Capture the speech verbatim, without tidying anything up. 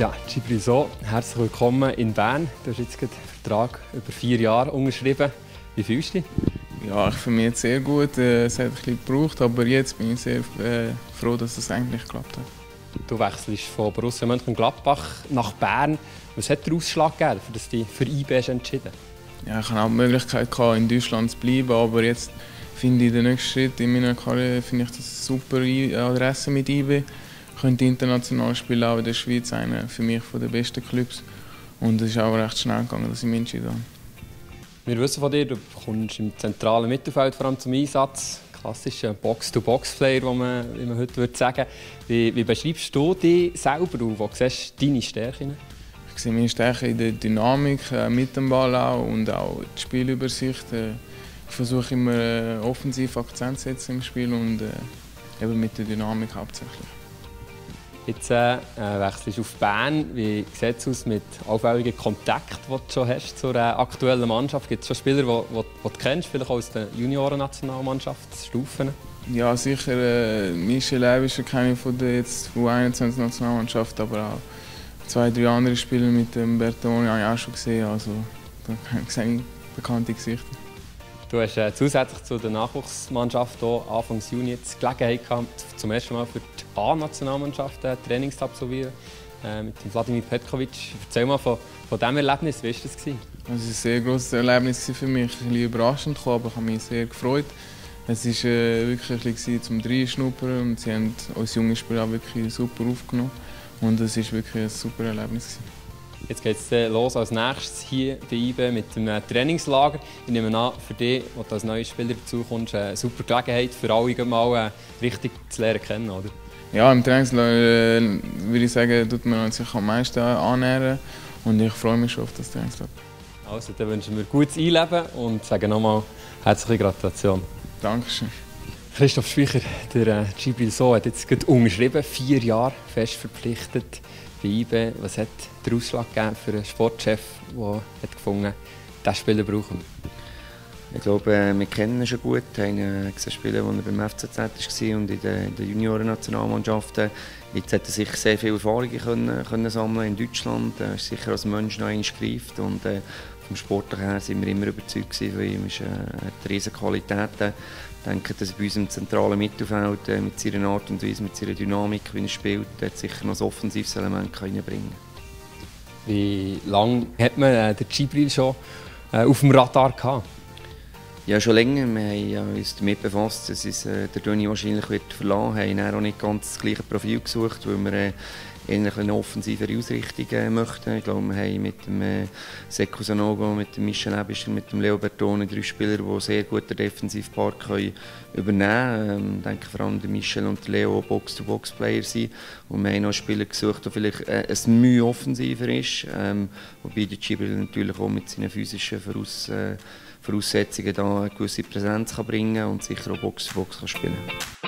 Ja, Djibril Sow, herzlich willkommen in Bern. Du hast jetzt den Vertrag über vier Jahre unterschrieben. Wie fühlst du dich? Ja, ich fühle mich sehr gut. Es hat ein bisschen gebraucht, aber jetzt bin ich sehr froh, dass es eigentlich geklappt hat. Du wechselst von Borussia Mönchengladbach nach Bern. Was hat der Ausschlag gegeben, dass du dich für I B entschieden hast? Ja, ich hatte auch die Möglichkeit, in Deutschland zu bleiben, aber jetzt finde ich den nächsten Schritt in meiner Karriere, finde ich das eine super Adresse mit I B. Ich könnte international spielen, auch in der Schweiz, einer für mich von den besten Clubs. Und es ist auch recht schnell gegangen, dass ich mich entschieden habe. Wir wissen von dir, du kommst im zentralen Mittelfeld vor allem zum Einsatz. Klassischer Box-to-Box-Player, wie man heute würde sagen. Wie, wie beschreibst du dich selber und wo siehst du deine Stärken? Ich sehe meine Stärke in der Dynamik, mit dem Ball auch, und auch die Spielübersicht. Ich versuche immer offensiv Akzent zu setzen im Spiel und eben mit der Dynamik hauptsächlich. Jetzt äh, wechselst du auf Bern. Wie sieht es aus mit allfälligen Kontakten, die du schon hast zur äh, aktuellen Mannschaft? Gibt es schon Spieler, die, die, die du kennst, vielleicht auch aus den Junioren-Nationalmannschaftsstufen? Ja, sicher. Äh, Michel Aebischer kenne ich von der jetzt U einundzwanzig-Nationalmannschaft, aber auch zwei, drei andere Spieler mit dem Bertoni habe ich auch schon gesehen. Also, da sehe ich bekannte Gesichter. Du hast äh, zusätzlich zu der Nachwuchsmannschaft auch Anfang Juni jetzt die Gelegenheit gehabt, zum ersten Mal für die A-Nationalmannschaft äh, Trainings zu absolvieren äh, mit dem Vladimir Petkovic. Erzähl mal von, von diesem Erlebnis. Wie war das? Es war ein sehr grosses Erlebnis für mich. Ein bisschen überraschend, aber ich habe mich sehr gefreut. Es war äh, wirklich ein bisschen zum Dreinschnuppern und sie haben uns junge Spieler auch wirklich super aufgenommen. Und es war wirklich ein super Erlebnis. Jetzt geht es los als nächstes hier bei I B E mit dem Trainingslager. Ich nehme an, für dich, wo du als neuer Spieler dazukommst, eine super Gelegenheit für alle mal richtig zu lernen kennen, oder? Ja, im Trainingslager würde ich sagen, tut man sich am meisten annähern und ich freue mich schon auf das Trainingslager. Also, dann wünschen wir gutes Einleben und sagen nochmal herzliche Gratulation. Dankeschön. Christoph Spycher, der Djibril Sow hat jetzt gerade umgeschrieben, vier Jahre fest verpflichtet. Bleiben. Was hat der Ausschlag gegeben für einen Sportchef, der gefunden hat, diesen Spieler brauchen? Ich glaube, wir kennen ihn schon gut. Wir haben ihn gesehen, als er beim F C Z war und in den Junioren-Nationalmannschaften. Jetzt hat er sich sehr viele Erfahrungen können, können sammeln in Deutschland. Er ist sicher als Mensch noch einmal gereift. Und äh, vom Sportlichen her waren wir immer überzeugt von ihm. Er hat riesige Qualitäten. Ich denke, dass bei uns im zentralen Mittelfeld mit seiner Art und Weise, mit seiner Dynamik, wie er spielt, hat sicher noch ein offensives Element reinbringen. Wie lange hat man äh, den Djibril schon äh, auf dem Radar gehabt? Ja, schon länger. Wir haben ja, uns damit befasst, dass es, äh, der Doni wahrscheinlich wird verlassen wird. Wir haben auch nicht ganz das gleiche Profil gesucht, weil wir äh, ähnlich eine offensivere Ausrichtung äh, möchten. Ich glaube, wir haben mit dem äh, Sekou Sanogo, mit dem Michel Aebischer, mit dem Leo Bertone drei Spieler, die sehr gut den Defensivpart können übernehmen können. Ähm, ich denke vor allem der Michel und der Leo, Box-to-Box-Player sind. Und wir haben auch Spieler gesucht, der vielleicht äh, ein Mühe offensiver ist. Ähm, wobei der Djibril natürlich auch mit seinen physischen Voraus, äh, Voraussetzungen da eine gewisse Präsenz kann bringen und sicher auch Box-to-Box kann spielen.